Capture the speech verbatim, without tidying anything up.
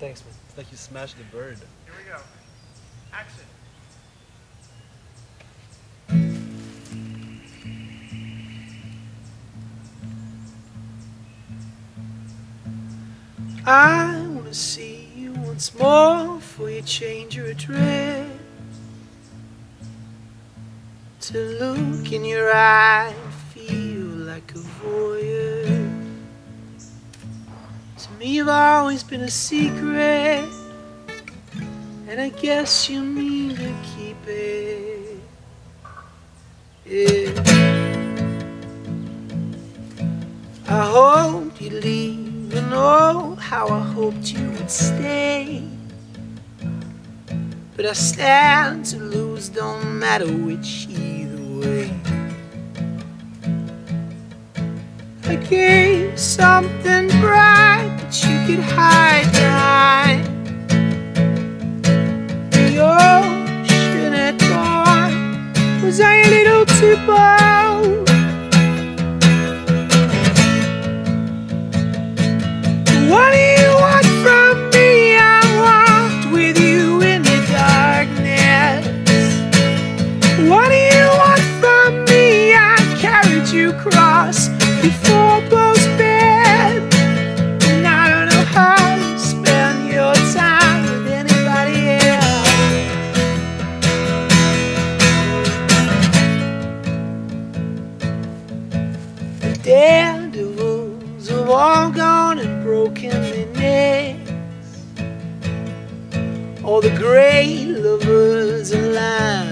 Thanks, man. It's like you smashed the bird. Here we go. Action. I want to see you once more before you change your address. To look in your eye and feel like a voyeur. To me you've always been a secret, and I guess you mean to keep it. Yeah. I hope you leave. You know how I hoped you would stay, but I stand to lose, don't matter which either way. I gave something bright that you could hide behind. The ocean at dawn was I a little too bold. What do you want from me? I walked with you in the darkness. What do you want from me? I carried you across the four-post bed. And I don't know how to spend your time with anybody else. The daredevils have all gone and broken their necks. All the great lovers alive.